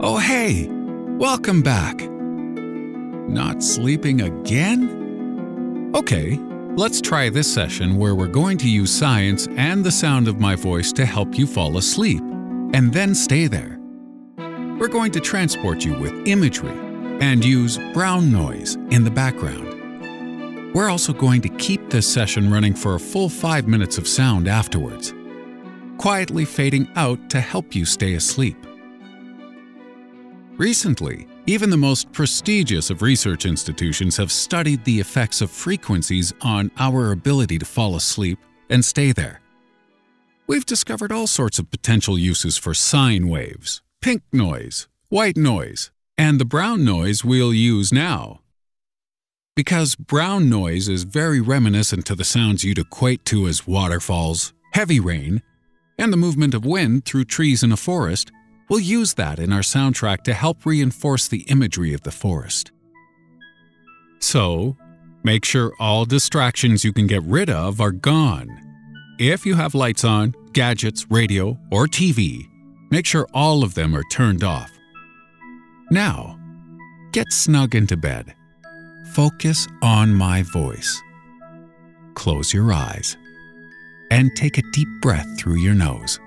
Oh hey, welcome back. Not sleeping again? Okay, let's try this session where we're going to use science and the sound of my voice to help you fall asleep, and then stay there. We're going to transport you with imagery and use brown noise in the background. We're also going to keep this session running for a full 5 minutes of sound afterwards, quietly fading out to help you stay asleep. Recently, even the most prestigious of research institutions have studied the effects of frequencies on our ability to fall asleep and stay there. We've discovered all sorts of potential uses for sine waves, pink noise, white noise, and the brown noise we'll use now. Because brown noise is very reminiscent to the sounds you'd equate to as waterfalls, heavy rain, and the movement of wind through trees in a forest, we'll use that in our soundtrack to help reinforce the imagery of the forest. So, make sure all distractions you can get rid of are gone. If you have lights on, gadgets, radio, or TV, make sure all of them are turned off. Now, get snug into bed. Focus on my voice. Close your eyes and take a deep breath through your nose.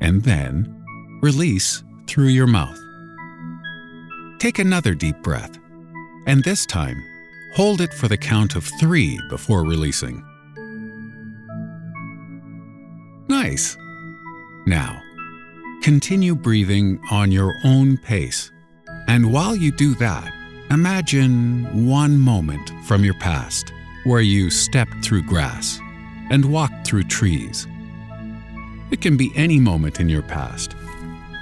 And then release through your mouth. Take another deep breath, and this time, hold it for the count of 3 before releasing. Nice. Now, continue breathing on your own pace, and while you do that, imagine one moment from your past where you stepped through grass and walked through trees. It can be any moment in your past,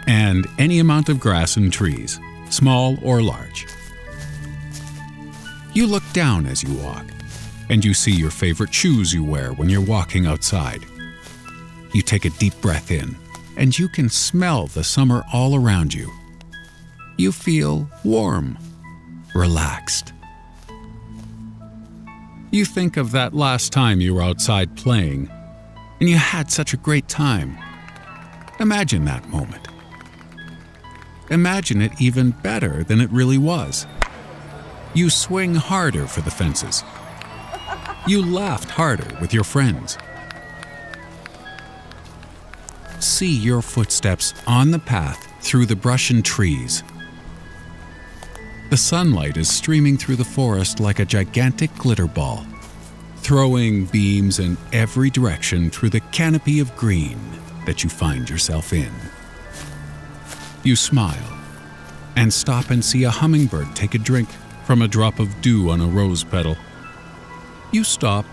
and any amount of grass and trees, small or large. You look down as you walk, and you see your favorite shoes you wear when you're walking outside. You take a deep breath in, and you can smell the summer all around you. You feel warm, relaxed. You think of that last time you were outside playing, and you had such a great time. Imagine that moment. Imagine it even better than it really was. You swing harder for the fences. You laughed harder with your friends. See your footsteps on the path through the brush and trees. The sunlight is streaming through the forest like a gigantic glitter ball, throwing beams in every direction through the canopy of green that you find yourself in. You smile and stop and see a hummingbird take a drink from a drop of dew on a rose petal. You stop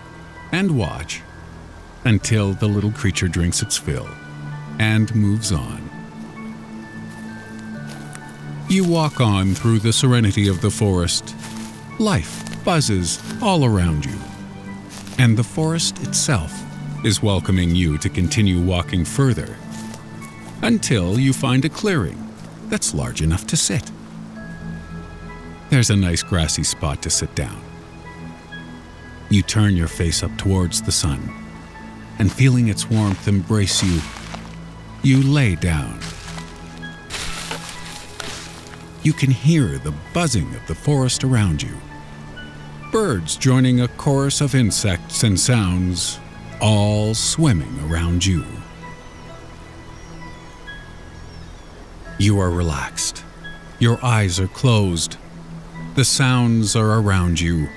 and watch until the little creature drinks its fill and moves on. You walk on through the serenity of the forest. Life buzzes all around you, and the forest itself is welcoming you to continue walking further until you find a clearing that's large enough to sit. There's a nice grassy spot to sit down. You turn your face up towards the sun, and feeling its warmth embrace you, you lay down. You can hear the buzzing of the forest around you. Birds joining a chorus of insects and sounds, all swimming around you. You are relaxed. Your eyes are closed. The sounds are around you,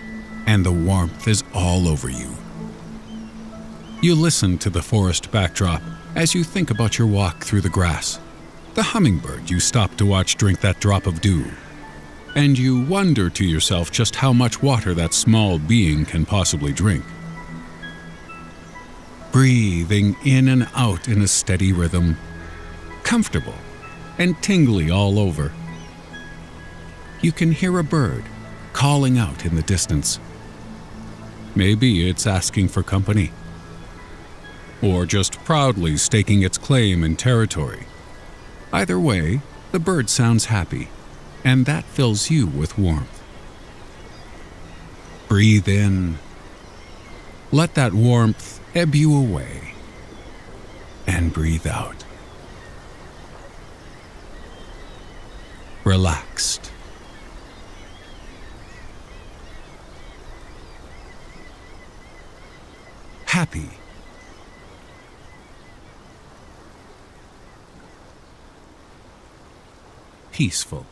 and the warmth is all over you. You listen to the forest backdrop as you think about your walk through the grass, the hummingbird you stopped to watch drink that drop of dew, and you wonder to yourself just how much water that small being can possibly drink. Breathing in and out in a steady rhythm, comfortable and tingly all over. You can hear a bird calling out in the distance. Maybe it's asking for company, or just proudly staking its claim in territory. Either way, the bird sounds happy, and that fills you with warmth. Breathe in. Let that warmth ebb you away. And breathe out. Relaxed. Happy. Peaceful.